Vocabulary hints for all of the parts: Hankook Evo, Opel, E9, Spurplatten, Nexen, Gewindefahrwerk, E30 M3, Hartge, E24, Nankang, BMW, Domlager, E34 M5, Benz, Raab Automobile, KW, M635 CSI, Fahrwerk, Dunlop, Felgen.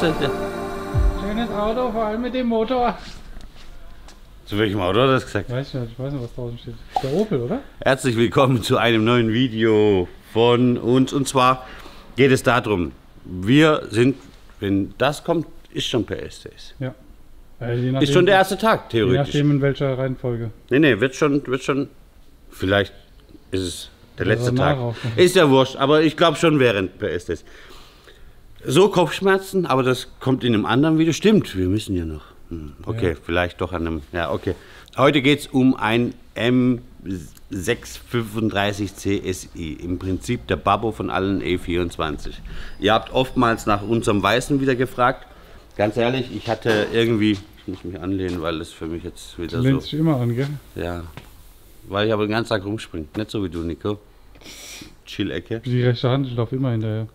tatsächlich. Schönes Auto, vor allem mit dem Motor. Zu welchem Auto hat er das gesagt? Weiß ich nicht, ich weiß nicht, was draußen steht. Der Opel, oder? Herzlich willkommen zu einem neuen Video von uns. Und zwar geht es darum, wir sind, wenn das kommt, ist schon PS. Ja. Nachdem, ist schon der erste Tag, theoretisch. Je nachdem in welcher Reihenfolge. Nee, nee, wird schon, vielleicht ist es der letzte Tag. Ist ja wurscht, aber ich glaube schon während PS. So Kopfschmerzen, aber das kommt in einem anderen Video. Stimmt, wir müssen ja noch. Okay, ja. Vielleicht doch an einem, ja okay. Heute geht es um ein M635 CSI, im Prinzip der Babbo von allen E24. Ihr habt oftmals nach unserem Weißen wieder gefragt. Ganz ehrlich, ich hatte irgendwie, ich muss mich anlehnen, weil es für mich jetzt wieder so... Du lehnst dich immer an, gell? Ja, weil ich aber den ganzen Tag rumspringe. Nicht so wie du, Nico. Chill-Ecke. Die rechte Hand, ich laufe immer hinterher.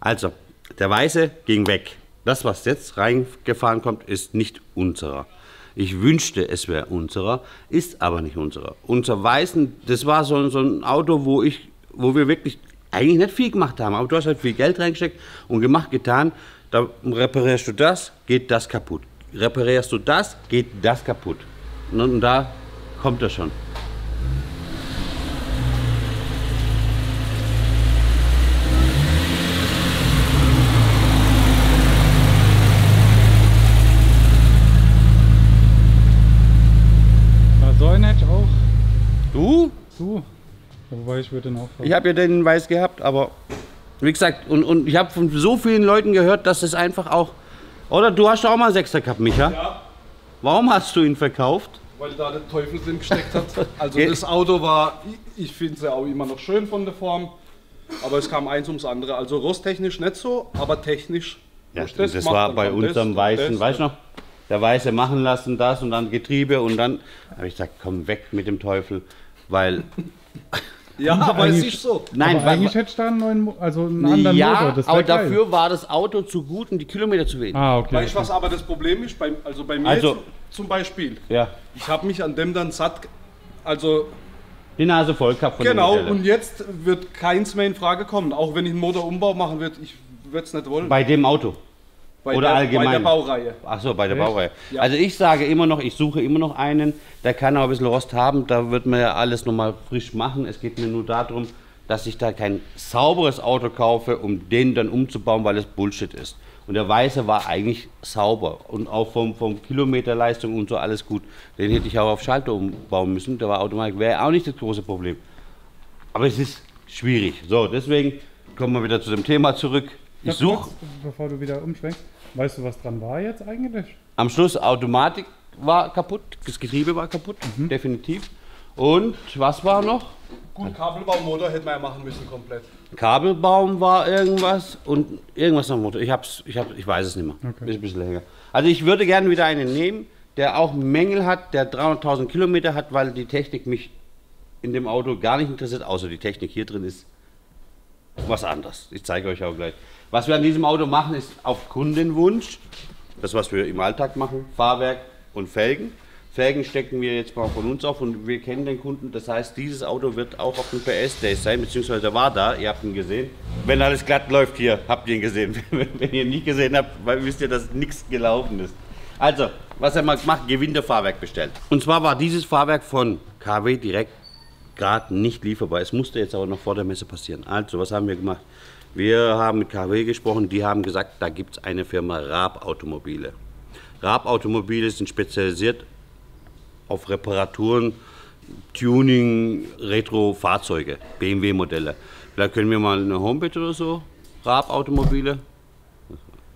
Also, der Weiße ging weg. Das, was jetzt reingefahren kommt, ist nicht unserer. Ich wünschte, es wäre unserer, ist aber nicht unserer. Unser Weißen, das war so ein Auto, wo wir wirklich... eigentlich nicht viel gemacht haben, aber du hast halt viel Geld reingesteckt und gemacht, getan. Da reparierst du das, geht das kaputt. Reparierst du das, geht das kaputt. Und da kommt er schon. Na, so nett auch. Du? Du. Wobei ich würde den auch haben. Ich habe ja den Weiß gehabt, aber wie gesagt, und ich habe von so vielen Leuten gehört, dass es einfach auch... Oder du hast doch auch mal einen Sechser gehabt, Micha? Ja. Warum hast du ihn verkauft? Weil da der Teufel drin gesteckt hat. Also das Auto war, ich finde es ja auch immer noch schön von der Form, aber es kam eins ums andere. Also rosttechnisch nicht so, aber technisch. Ja, das war bei unserem Weißen, weißt du noch? Der Weiße machen lassen, das und dann Getriebe und dann... habe ich gesagt, komm weg mit dem Teufel, weil... Ja, aber es ist so. Nein, aber eigentlich hätte ich da einen neuen, also einen anderen ja, Motor. Das aber geil. Dafür war das Auto zu gut und die Kilometer zu wenig. Ah, okay. Weißt du, was aber das Problem ist? Bei mir zum Beispiel. Ja. Ich habe mich an dem dann satt, also... Die Nase voll gehabt von genau, dem und jetzt wird keins mehr in Frage kommen. Auch wenn ich einen Motorumbau machen würde, ich würde es nicht wollen. Bei dem Auto? Oder allgemein? Bei der Baureihe. Ach so, bei der Baureihe. Ja. Also ich sage immer noch, ich suche immer noch einen, der kann auch ein bisschen Rost haben, da wird man ja alles nochmal frisch machen. Es geht mir nur darum, dass ich da kein sauberes Auto kaufe, um den dann umzubauen, weil es Bullshit ist. Und der Weiße war eigentlich sauber und auch vom Kilometerleistung und so alles gut. Den hätte ich auch auf Schalter umbauen müssen, der war automatisch, wäre auch nicht das große Problem. Aber es ist schwierig. So, deswegen kommen wir wieder zu dem Thema zurück. Ich suche. Bevor du wieder umschwenkst, weißt du, was dran war jetzt eigentlich? Am Schluss Automatik war kaputt, das Getriebe war kaputt, definitiv. Und was war noch? Gut, Kabelbaummotor hätten wir ja machen müssen komplett. Kabelbaum war irgendwas und irgendwas am Motor. Ich weiß es nicht mehr. Okay. Ist ein bisschen länger. Also ich würde gerne wieder einen nehmen, der auch Mängel hat, der 300.000 Kilometer hat, weil die Technik mich in dem Auto gar nicht interessiert, außer die Technik hier drin ist was anderes. Ich zeige euch auch gleich. Was wir an diesem Auto machen, ist auf Kundenwunsch, das was wir im Alltag machen, Fahrwerk und Felgen. Felgen stecken wir jetzt mal von uns auf und wir kennen den Kunden, das heißt, dieses Auto wird auch auf dem PS-Day sein, beziehungsweise war da, ihr habt ihn gesehen. Wenn alles glatt läuft hier, habt ihr ihn gesehen. Wenn ihr ihn nicht gesehen habt, wisst ihr, dass nichts gelaufen ist. Also, was er mal macht, Gewindefahrwerk bestellt. Und zwar war dieses Fahrwerk von KW direkt gerade nicht lieferbar. Es musste jetzt aber noch vor der Messe passieren. Also, was haben wir gemacht? Wir haben mit KW gesprochen, die haben gesagt, da gibt es eine Firma Raab Automobile. Raab Automobile sind spezialisiert auf Reparaturen, Tuning, Retro-Fahrzeuge, BMW-Modelle. Vielleicht können wir mal eine Homepage oder so, Raab Automobile.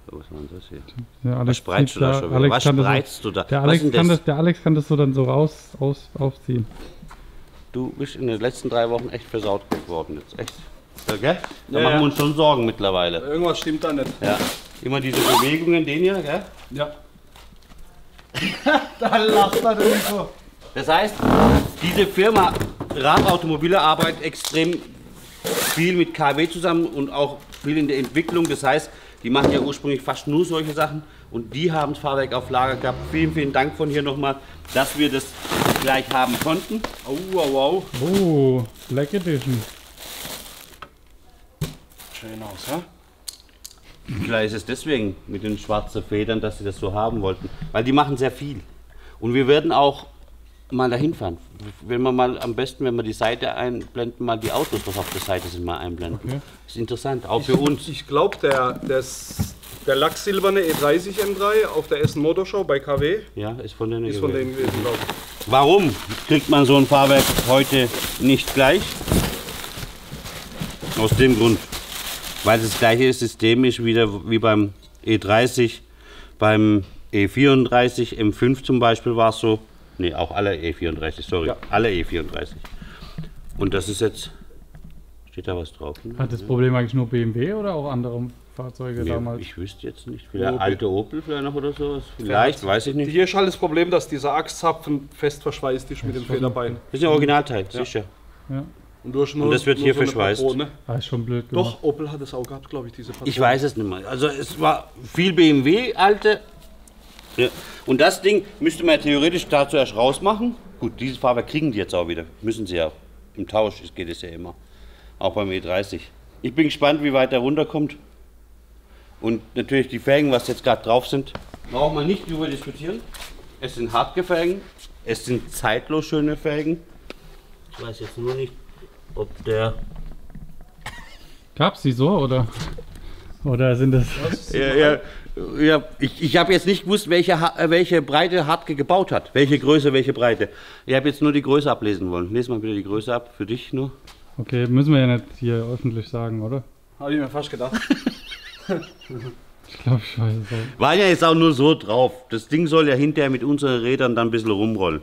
Was war das hier? Der Alex, was spreizst du da schon wieder? Was spreizst du da? Der Alex kann das so dann so aufziehen. Du bist in den letzten 3 Wochen echt versaut geworden jetzt, echt. Okay? Da machen wir uns schon Sorgen mittlerweile. Irgendwas stimmt da nicht. Ja. Immer diese Bewegungen, den hier, gell? Ja. Da lacht er nicht so. Das heißt, diese Firma Raab Automobile arbeitet extrem viel mit KW zusammen und auch viel in der Entwicklung. Das heißt, die machen ja ursprünglich fast nur solche Sachen und die haben das Fahrwerk auf Lager gehabt. Vielen, vielen Dank von hier nochmal, dass wir das gleich haben konnten. Oh, wow, wow. Oh, Black Edition. Schön aus, hä? Vielleicht ist es deswegen mit den schwarzen Federn, dass sie das so haben wollten. Weil die machen sehr viel. Und wir werden auch mal dahin fahren. Wenn man mal am besten, wenn wir die Seite einblenden, mal die Autos, was auf der Seite sind, mal einblenden. Okay. Das ist interessant, auch für uns. Ich glaube, der lacksilberne E30 M3 auf der Essen Motorshow bei KW, ja, ist von denen gewesen, glaube ich. Warum kriegt man so ein Fahrwerk heute nicht gleich? Aus dem Grund, weil das gleiche System ist wieder wie beim E30, beim E34 M5 zum Beispiel war es so. Nee, auch alle E34, sorry, ja. Alle E34. Und das ist jetzt, steht da was drauf? Ne? Hat das Problem eigentlich nur BMW oder auch andere Fahrzeuge, nee, damals? Ich wüsste jetzt nicht, vielleicht Opel. Alte Opel vielleicht noch oder sowas, vielleicht, weiß ich nicht. Hier ist halt das Problem, dass dieser Achszapfen fest verschweißt ist mit dem Federbein. Das ist ein Originalteil, ja, sicher. Ja. Und, das wird hier so verschweißt. Ah, ist schon blöd gemacht. Doch, Opel hat es auch gehabt, glaube ich, diese Fahrzeuge. Ich weiß es nicht mehr. Also es war viel BMW, alte. Ja. Und das Ding müsste man ja theoretisch dazu erst rausmachen. Gut, diese Fahrwerk kriegen die jetzt auch wieder. Müssen sie ja. Im Tausch geht es ja immer. Auch beim E30. Ich bin gespannt, wie weit der runterkommt. Und natürlich die Felgen, was jetzt gerade drauf sind, braucht man nicht drüber diskutieren. Es sind Hartge Felgen. Es sind zeitlos schöne Felgen. Ich weiß jetzt nur nicht, ob der... Gab's die so, oder? Oder sind das... Ja, ich habe jetzt nicht gewusst, welche Breite Hartge gebaut hat. Welche Größe, welche Breite. Ich habe jetzt nur die Größe ablesen wollen. Lese mal bitte die Größe ab, für dich nur. Okay, müssen wir ja nicht hier öffentlich sagen, oder? Habe ich mir fast gedacht. Ich glaube, ich weiß es auch. War ja jetzt auch nur so drauf. Das Ding soll ja hinterher mit unseren Rädern dann ein bisschen rumrollen.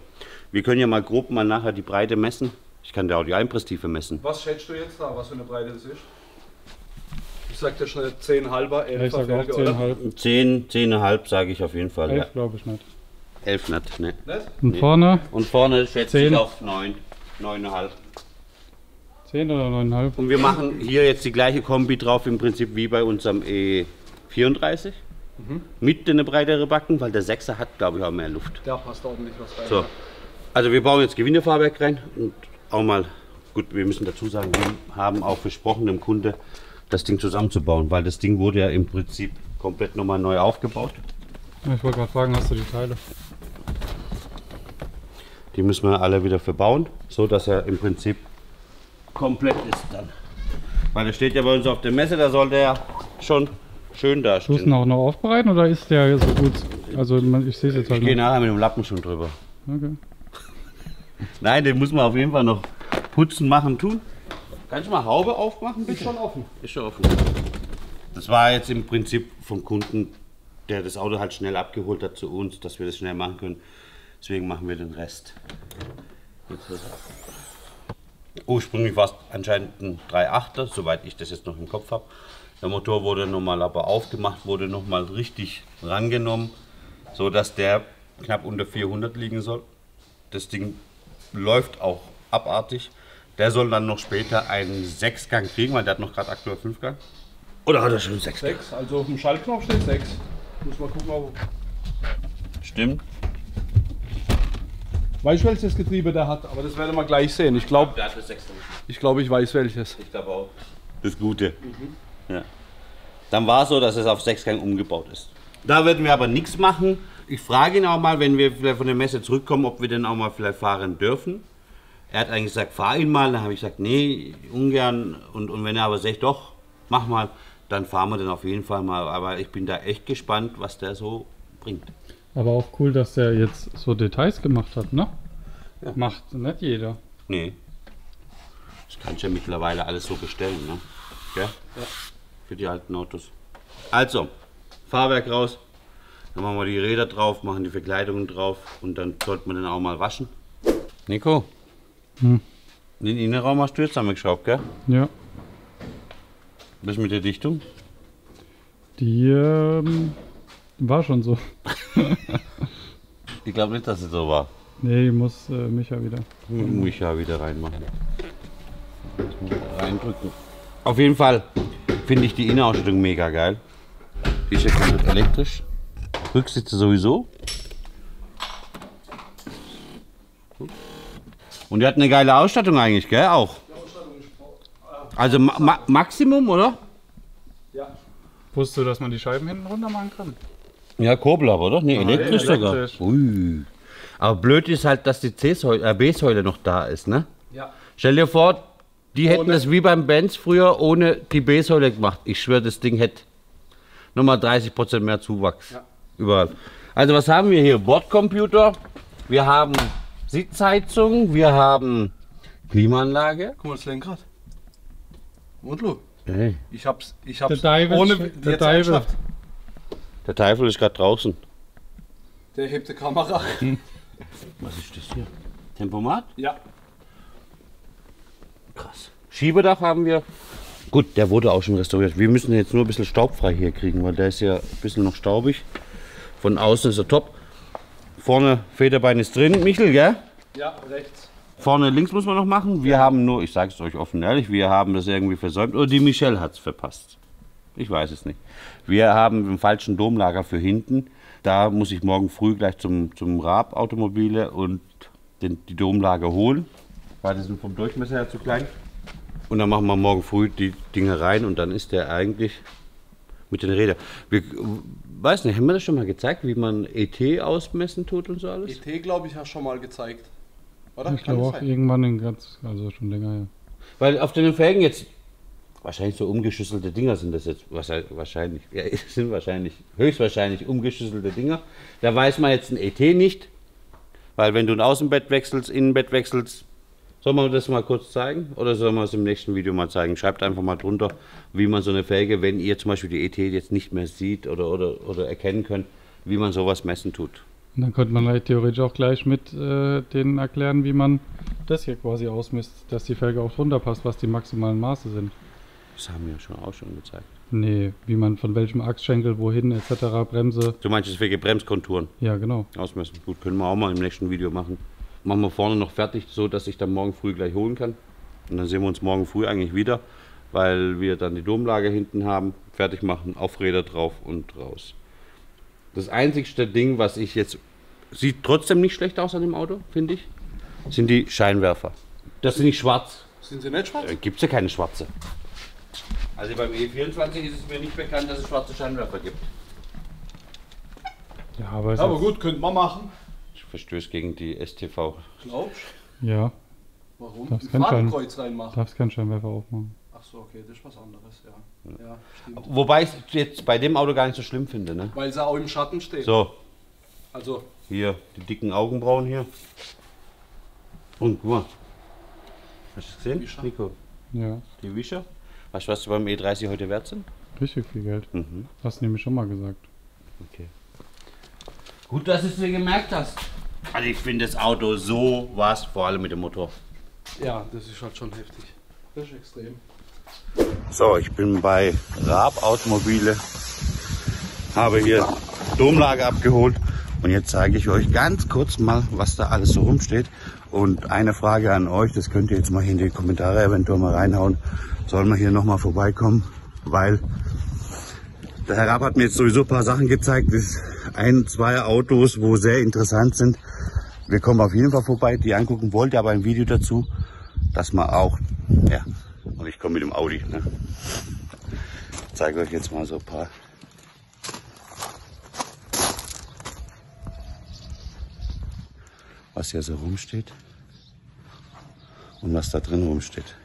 Wir können ja mal grob mal nachher die Breite messen. Ich kann da auch die Einpresstiefe messen. Was schätzt du jetzt da, was für eine Breite das ist? Ich sag dir schon 10,5er, 11er Felge, oder? 10,5 sage ich auf jeden Fall. 11 glaube ich nicht. 11 nicht, ne? Und vorne? Und vorne schätze ich auf 9, 9,5. 10 oder 9,5? Und wir machen hier jetzt die gleiche Kombi drauf, im Prinzip wie bei unserem E34. Mhm. Mit den breiteren Backen, weil der 6er hat, glaube ich, auch mehr Luft. Da passt ordentlich was rein. So. Also wir bauen jetzt Gewindefahrwerk rein und auch mal, gut, wir müssen dazu sagen, wir haben auch versprochen dem Kunde, das Ding zusammenzubauen, weil das Ding wurde ja im Prinzip komplett nochmal neu aufgebaut. Ich wollte gerade fragen, hast du die Teile? Die müssen wir alle wieder verbauen, so dass er im Prinzip komplett ist dann. Weil er steht ja bei uns auf der Messe, da sollte er schon schön da stehen. Musst du ihn auch noch aufbereiten oder ist der so gut? Also ich sehe es jetzt halt. Ich gehe nachher mit dem Lappen schon drüber. Okay. Nein, den muss man auf jeden Fall noch putzen, machen, tun. Kannst du mal Haube aufmachen? Bitte? Ist schon offen. Ist schon offen. Das war jetzt im Prinzip vom Kunden, der das Auto halt schnell abgeholt hat zu uns, dass wir das schnell machen können. Deswegen machen wir den Rest. Ursprünglich war es anscheinend ein 3,8er, soweit ich das jetzt noch im Kopf habe. Der Motor wurde nochmal aber aufgemacht, wurde nochmal richtig rangenommen, so dass der knapp unter 400 liegen soll. Das Ding läuft auch abartig. Der soll dann noch später einen 6-Gang kriegen, weil der hat noch gerade aktuell 5-Gang. Oder hat er schon 6? 6, also auf dem Schaltknopf steht 6. Muss mal gucken, ob... Stimmt. Weißt du, welches Getriebe der hat? Aber das werden wir gleich sehen. Ich glaube, ich weiß welches. Ich glaube auch. Das Gute. Mhm. Ja. Dann war es so, dass es auf 6-Gang umgebaut ist. Da werden wir aber nichts machen. Ich frage ihn auch mal, wenn wir vielleicht von der Messe zurückkommen, ob wir den auch mal vielleicht fahren dürfen. Er hat eigentlich gesagt, fahr ihn mal, dann habe ich gesagt, nee, ungern. Und wenn er aber sagt, doch, mach mal, dann fahren wir den auf jeden Fall mal. Aber ich bin da echt gespannt, was der so bringt. Aber auch cool, dass der jetzt so Details gemacht hat, ne? Ja. Macht nicht jeder. Nee. Das kannst du ja mittlerweile alles so bestellen, ne? Gell? Ja. Für die alten Autos. Also, Fahrwerk raus, dann machen wir die Räder drauf, machen die Verkleidungen drauf und dann sollte man den auch mal waschen. Nico? Hm. Den Innenraum hast du jetzt zusammengeschraubt, gell? Ja. Was mit der Dichtung? Die war schon so. Ich glaube nicht, dass es so war. Nee, ich muss Micha wieder. Micha wieder reinmachen. Reindrücken. Auf jeden Fall finde ich die Innenausstattung mega geil. Die ist ja komplett elektrisch. Rücksitze sowieso. Und die hat eine geile Ausstattung eigentlich, gell? Auch. Die Ausstattung ist, also Maximum, oder? Ja. Wusstest du, dass man die Scheiben hinten runter machen kann? Ja, Kurbel aber, oder? Nee, ah, elektrisch sogar. Ui. Aber blöd ist halt, dass die B-Säule noch da ist, ne? Ja. Stell dir vor, die hätten es wie beim Benz früher ohne die B-Säule gemacht. Ich schwöre, das Ding hätte nochmal 30% mehr Zuwachs. Ja. Überall. Also was haben wir hier? Bordcomputer, wir haben Sitzheizung, wir haben Klimaanlage. Guck mal, das Lenkrad. Und look. Hey. Ich hab's ohne der Teufel ist gerade draußen. Der hebt die Kamera. Was ist das hier? Tempomat? Ja. Krass. Schiebedach haben wir. Gut, der wurde auch schon restauriert. Wir müssen jetzt nur ein bisschen staubfrei hier kriegen, weil der ist ja ein bisschen noch staubig. Von außen ist er top. Vorne Federbein ist drin. Michel, gell? Ja, rechts. Vorne links muss man noch machen. Wir haben nur, ich sage es euch offen ehrlich, wir haben das irgendwie versäumt. Oder die Michelle hat es verpasst. Ich weiß es nicht. Wir haben einen falschen Domlager für hinten. Da muss ich morgen früh gleich zum Raab Automobile und die Domlager holen. Weil die sind vom Durchmesser her zu klein. Und dann machen wir morgen früh die Dinge rein und dann ist der eigentlich mit den Rädern. Wir, weiß nicht, haben wir das schon mal gezeigt, wie man ET ausmessen tut und so alles? ET, glaube ich, hast schon mal gezeigt. Oder? Ich glaube auch irgendwann in ganz, also schon länger her. Weil auf den Felgen jetzt wahrscheinlich so umgeschüsselte Dinger sind das jetzt. Wahrscheinlich. Ja, sind wahrscheinlich, höchstwahrscheinlich umgeschüsselte Dinger. Da weiß man jetzt ein ET nicht. Weil wenn du ein Außenbett wechselst, Innenbett wechselst. Sollen wir das mal kurz zeigen? Oder sollen wir es im nächsten Video mal zeigen? Schreibt einfach mal drunter, wie man so eine Felge, wenn ihr zum Beispiel die ET jetzt nicht mehr sieht oder erkennen könnt, wie man sowas messen tut. Und dann könnte man halt theoretisch auch gleich mit denen erklären, wie man das hier quasi ausmisst, dass die Felge auch runterpasst, was die maximalen Maße sind. Das haben wir ja auch schon gezeigt. Nee, wie man von welchem Achsschenkel, wohin etc. Bremse. Du meinst deswegen Bremskonturen? Ja, genau. Ausmessen. Gut, können wir auch mal im nächsten Video machen. Machen wir vorne noch fertig, so dass ich dann morgen früh gleich holen kann. Und dann sehen wir uns morgen früh eigentlich wieder, weil wir dann die Domlage hinten haben, fertig machen, auf Räder drauf und raus. Das einzigste Ding, was ich jetzt, sieht trotzdem nicht schlecht aus an dem Auto, finde ich, sind die Scheinwerfer. Das sind nicht schwarz. Sind sie nicht schwarz? Gibt es ja keine schwarze. Also beim E24 ist es mir nicht bekannt, dass es schwarze Scheinwerfer gibt. Ja, aber gut, könnte man machen. Verstößt gegen die STV. Glaubst du? Ja. Warum? Darfst ein Fadenkreuz reinmachen. Darfst keinen Scheinwerfer aufmachen. Ach so, okay, das ist was anderes, ja. Ja, stimmt. Wobei ich es jetzt bei dem Auto gar nicht so schlimm finde, ne? Weil es auch im Schatten steht. So. Also. Hier, die dicken Augenbrauen hier. Und guck mal. Hast du gesehen, Wischer? Nico? Ja. Die Wischer. Weißt du, was du beim E30 heute wert sind? Richtig viel Geld. Mhm. Hast du nämlich schon mal gesagt. Okay. Gut, dass du es dir gemerkt hast. Also ich finde das Auto so was, vor allem mit dem Motor. Ja, das ist halt schon heftig. Das ist extrem. So, ich bin bei Raab Automobile, habe hier Domlager abgeholt und jetzt zeige ich euch ganz kurz mal, was da alles so rumsteht. Und eine Frage an euch, das könnt ihr jetzt mal in die Kommentare eventuell mal reinhauen. Sollen wir hier nochmal vorbeikommen, weil der Herr Raab hat mir jetzt sowieso ein paar Sachen gezeigt. Ein, zwei Autos, wo sehr interessant sind. Wir kommen auf jeden Fall vorbei, die angucken wollt, aber ein Video dazu, dass man auch, ja, und ich komme mit dem Audi, ne? Ich zeige euch jetzt mal so ein paar. Was hier so rumsteht und was da drin rumsteht.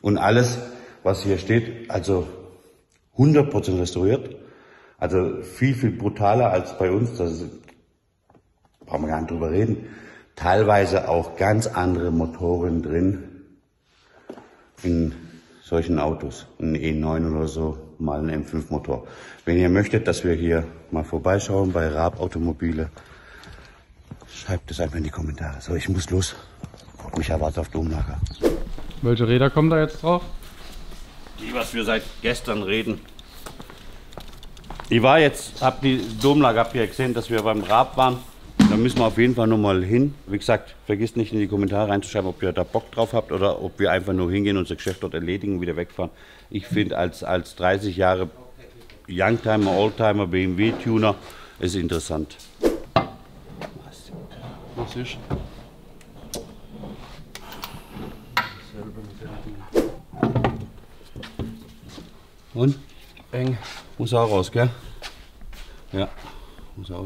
Und alles, was hier steht, also 100% restauriert, also viel, viel brutaler als bei uns, da brauchen wir gar nicht drüber reden. Teilweise auch ganz andere Motoren drin in solchen Autos, ein E9 oder so, mal ein M5 Motor. Wenn ihr möchtet, dass wir hier mal vorbeischauen bei Raab Automobile, schreibt es einfach in die Kommentare. So, ich muss los, mich erwartet auf Domlager. Welche Räder kommen da jetzt drauf? Die, was wir seit gestern reden. Ich war jetzt, hab die Domlager, habt ihr gesehen, dass wir beim Raab waren. Da müssen wir auf jeden Fall nochmal hin. Wie gesagt, vergisst nicht in die Kommentare reinzuschreiben, ob ihr da Bock drauf habt oder ob wir einfach nur hingehen, unser Geschäft dort erledigen und wieder wegfahren. Ich finde, als 30 Jahre Youngtimer, Oldtimer, BMW-Tuner ist interessant. Was ist? Und? Eng. Muss auch raus, gell? Ja. Muss auch.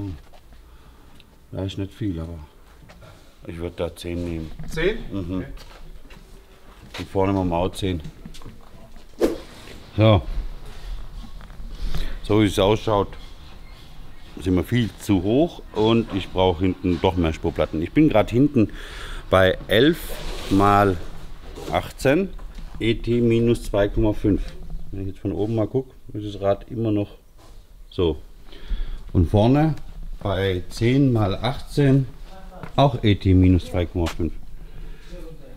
Da ist nicht viel, aber ich würde da 10 nehmen. 10? Mhm. Okay. Und vorne mal auch 10. So. So wie es ausschaut, sind wir viel zu hoch und ich brauche hinten doch mehr Spurplatten. Ich bin gerade hinten bei 11 x 18 ET minus 2,5. Wenn ich jetzt von oben mal gucke, ist das Rad immer noch so. Und vorne bei 10 mal 18 auch ET minus 2,5.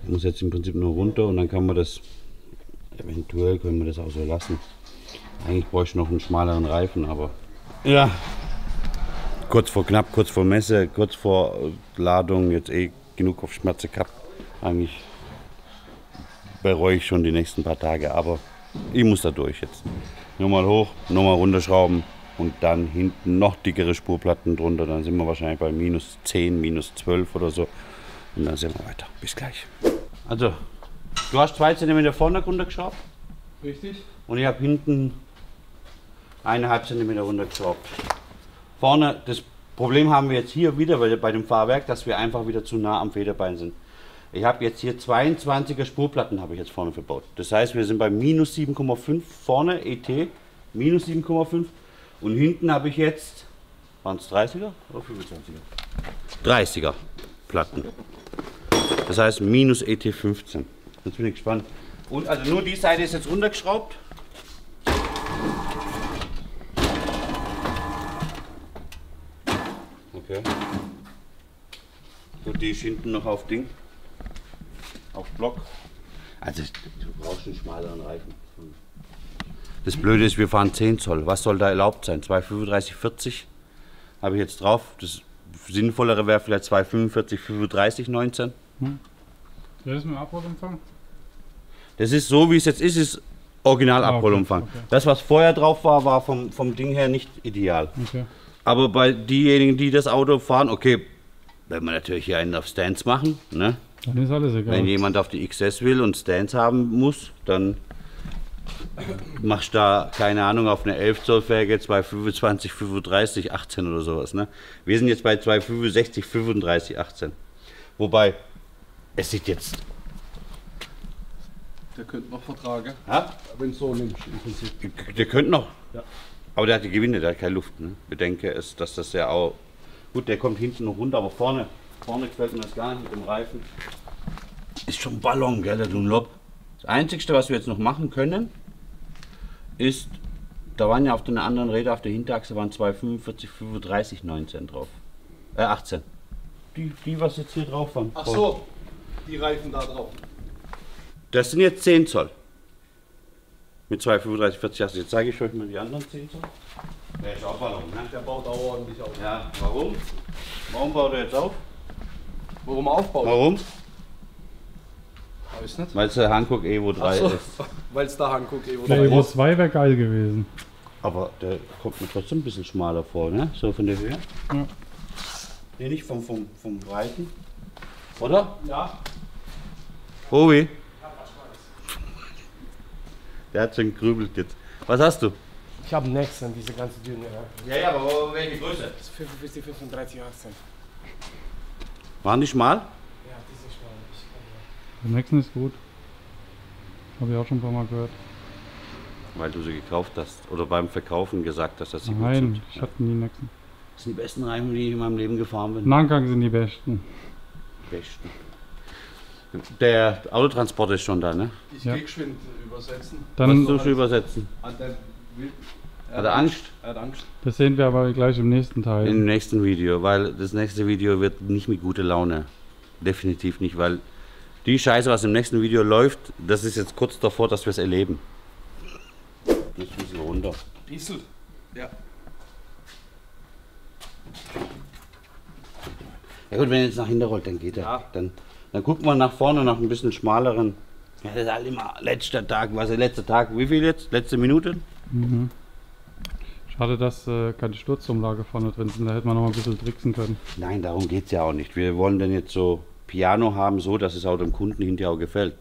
Ich muss jetzt im Prinzip nur runter und dann kann man das, eventuell können wir das auch so lassen. Eigentlich bräuchte ich noch einen schmaleren Reifen, aber ja, kurz vor knapp, kurz vor Messe, kurz vor Ladung, jetzt eh genug Kopfschmerzen gehabt. Eigentlich bereue ich schon die nächsten paar Tage, aber ich muss da durch jetzt. Nochmal hoch, nochmal runterschrauben und dann hinten noch dickere Spurplatten drunter. Dann sind wir wahrscheinlich bei minus 10, minus 12 oder so. Und dann sind wir weiter. Bis gleich. Also, du hast 2 cm vorne runtergeschraubt. Richtig. Und ich habe hinten 1,5 cm runtergeschraubt. Vorne, das Problem haben wir jetzt hier wieder bei dem Fahrwerk, dass wir einfach wieder zu nah am Federbein sind. Ich habe jetzt hier 22er Spurplatten habe ich jetzt vorne verbaut. Das heißt, wir sind bei minus 7,5 vorne, ET, minus 7,5. Und hinten habe ich jetzt, waren es 30er oder 25er? 30er Platten. Das heißt, minus ET 15. Jetzt bin ich gespannt. Und also nur die Seite ist jetzt runtergeschraubt. Okay. Und die ist hinten noch auf Ding. Auf Block. Also du brauchst einen schmaleren Reifen. Das Blöde ist, wir fahren 10 Zoll. Was soll da erlaubt sein? 2,35, 40 habe ich jetzt drauf. Das Sinnvollere wäre vielleicht 2,45, 35, 19. Hm. Das ist ein Abholumfang? Das ist so, wie es jetzt ist Original-Abholumfang. Okay. Das, was vorher drauf war, war vom Ding her nicht ideal. Okay. Aber bei denjenigen, die das Auto fahren, okay, wenn wir natürlich hier einen auf Stance machen, ne? Dann ist alles egal. Wenn jemand auf die XS will und Stance haben muss, dann machst du da, keine Ahnung, auf eine 11 Zoll Felge 225, 35, 18 oder sowas. Ne? Wir sind jetzt bei 265, 35, 18. Wobei, es sieht jetzt... Der könnte noch vertragen, ja? Wenn es so nimmst im Prinzip. Der könnte noch, ja. Aber der hat die Gewinde, der hat keine Luft. Ne? Bedenke ist, dass das ja auch... Gut, der kommt hinten noch runter, aber vorne... Vorne gefällt mir das gar nicht mit dem Reifen. Ist schon ein Ballon, gell, der Dunlop. Das Einzige, was wir jetzt noch machen können, ist, da waren ja auf den anderen Rädern auf der Hinterachse waren 245, 35, 19 drauf. 18. Die, was jetzt hier drauf waren. Ach so, die Reifen da drauf. Das sind jetzt 10 Zoll. Mit 235, 40, 80. Jetzt zeige ich euch mal die anderen 10 Zoll. Der ist auch Ballon, ne? Der baut auch ordentlich auf. Ja, warum? Warum baut er jetzt auf? Warum aufbauen? Warum? Weiß nicht. Weil es der Hankook Evo 3 so. Ist. Weil es der Hankook Evo 3 ist. Der Evo 2 wäre geil gewesen. Aber der kommt mir trotzdem ein bisschen schmaler vor, ne? So von der Höhe. Ja. Nee, nicht vom Breiten. Oder? Ja. Obi? Der hat schon grübelt jetzt. Was hast du? Ich habe nichts an diese ganze Dünne. Ja, ja, aber welche Größe? 55, 35, 18. Waren die schmal? Ja, die sind schmal. Der nächste ist gut. Habe ich auch schon ein paar Mal gehört. Weil du sie gekauft hast oder beim Verkaufen gesagt hast, dass sie gut sind. Nein, ich hatte nie Nexen. Das sind die besten Reifen, die ich in meinem Leben gefahren bin. Nankang sind die besten. Besten. Der Autotransporter ist schon da, ne? Ich gehe geschwind übersetzen. Dann so schon übersetzen. Hat er Angst? Er hat Angst. Das sehen wir aber gleich im nächsten Teil. Im nächsten Video, weil das nächste Video wird nicht mit guter Laune. Definitiv nicht, weil die Scheiße, was im nächsten Video läuft, das ist jetzt kurz davor, dass wir es erleben. Jetzt ein bisschen runter. Ein bisschen? Ja. Ja gut, wenn er jetzt nach hinten rollt, dann geht er. Ja. Dann guckt man nach vorne, nach ein bisschen schmaleren. Ja, das ist halt immer letzter Tag, was der letzte Tag, wie viel jetzt? Letzte Minute? Mhm. Schade, dass keine Sturzumlage vorne drin sind, da hätte man noch ein bisschen tricksen können. Nein, darum geht es ja auch nicht. Wir wollen denn jetzt so Piano haben, so dass es auch dem Kunden hinterher auch gefällt.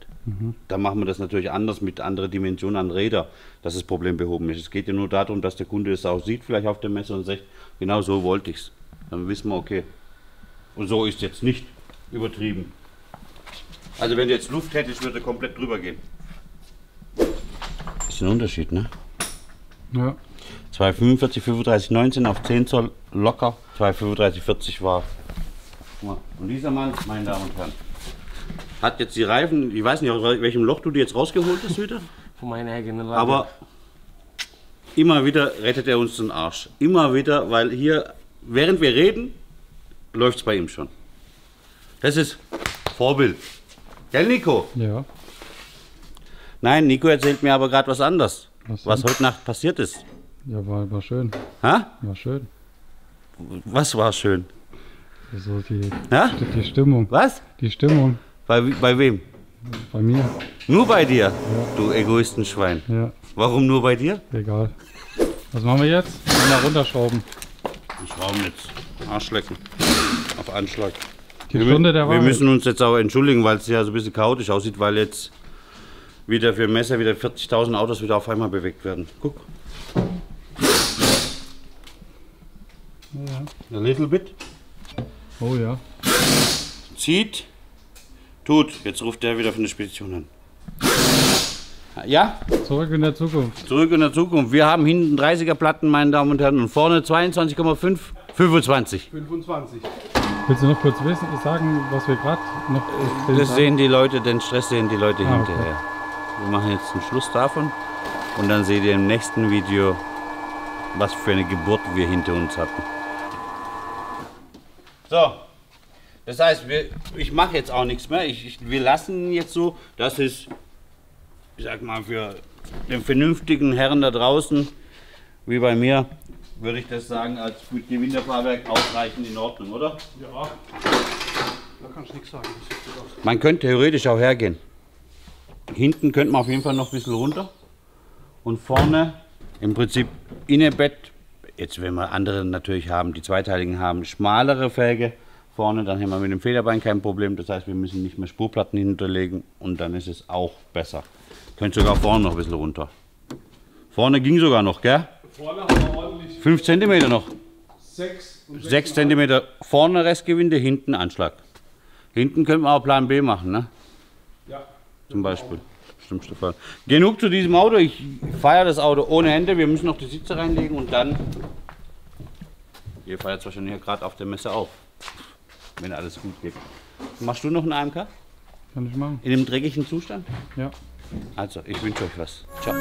Da machen wir das natürlich anders mit anderen Dimensionen an Räder, dass das Problem behoben ist. Es geht ja nur darum, dass der Kunde es auch sieht, vielleicht auf der Messe und sagt, genau so wollte ich es. Dann wissen wir, okay. Und so ist es jetzt nicht übertrieben. Also wenn du jetzt Luft hättest, würde er komplett drüber gehen. Ist ein Unterschied, ne? Ja. 245, 35, 19 auf 10 Zoll locker, 235, 40 war. Und dieser Mann, meine Damen und Herren, hat jetzt die Reifen, ich weiß nicht, aus welchem Loch du die jetzt rausgeholt hast wieder. Von meiner eigenen Reifen. Aber immer wieder rettet er uns den Arsch. Immer wieder, weil hier, während wir reden, läuft es bei ihm schon. Das ist Vorbild. Gell, Nico? Ja. Nein, Nico erzählt mir aber gerade was anderes. Was heute Nacht passiert ist. Ja, war schön. Ha? War schön. Was war schön? So die Stimmung. Was? Die Stimmung. Bei wem? Bei mir. Nur bei dir? Ja. Du Egoistenschwein. Ja. Warum nur bei dir? Egal. Was machen wir jetzt? Einmal runterschrauben. Wir schrauben jetzt. Arschlecken. Auf Anschlag. Die Stunde der Wahrheit. Wir müssen uns jetzt auch entschuldigen, weil es ja so ein bisschen chaotisch aussieht, weil jetzt wieder für Messer wieder 40.000 Autos wieder auf einmal bewegt werden. Guck. Ja. A little bit. Oh ja. Zieht. Tut, jetzt ruft der wieder von der Spedition an. Ja? Zurück in der Zukunft. Zurück in der Zukunft. Wir haben hinten 30er Platten, meine Damen und Herren, und vorne 22,5, 25. 25. Willst du noch kurz wissen, sagen, was wir gerade noch... Das sehen die Leute, den Stress sehen die Leute hinterher. Okay. Wir machen jetzt einen Schluss davon und dann seht ihr im nächsten Video, was für eine Geburt wir hinter uns hatten. So. Das heißt, ich mache jetzt auch nichts mehr. Wir lassen jetzt so, das ist, ich sag mal, für den vernünftigen Herren da draußen, wie bei mir, würde ich das sagen, als mit dem Winterfahrwerk ausreichend in Ordnung, oder? Ja, da kann ich nichts sagen. Man könnte theoretisch auch hergehen. Hinten könnte man auf jeden Fall noch ein bisschen runter und vorne im Prinzip Innenbett, jetzt wenn wir andere natürlich haben, die zweiteiligen haben, schmalere Felge. Vorne, dann haben wir mit dem Federbein kein Problem, das heißt, wir müssen nicht mehr Spurplatten hinterlegen und dann ist es auch besser. Könnt sogar vorne noch ein bisschen runter. Vorne ging sogar noch, gell? Vorne haben wir ordentlich. 5 cm noch. 6 cm vorne Restgewinde, hinten Anschlag. Hinten können wir auch Plan B machen, ne? Ja. Zum Beispiel. Stimmt, Stefan. Genug zu diesem Auto, ich feiere das Auto ohne Ende, wir müssen noch die Sitze reinlegen und dann... Ihr feiert es wahrscheinlich gerade auf der Messe auf. Wenn alles gut geht. Machst du noch einen AMK? Kann ich machen. In einem dreckigen Zustand? Ja. Also, ich wünsche euch was. Ciao.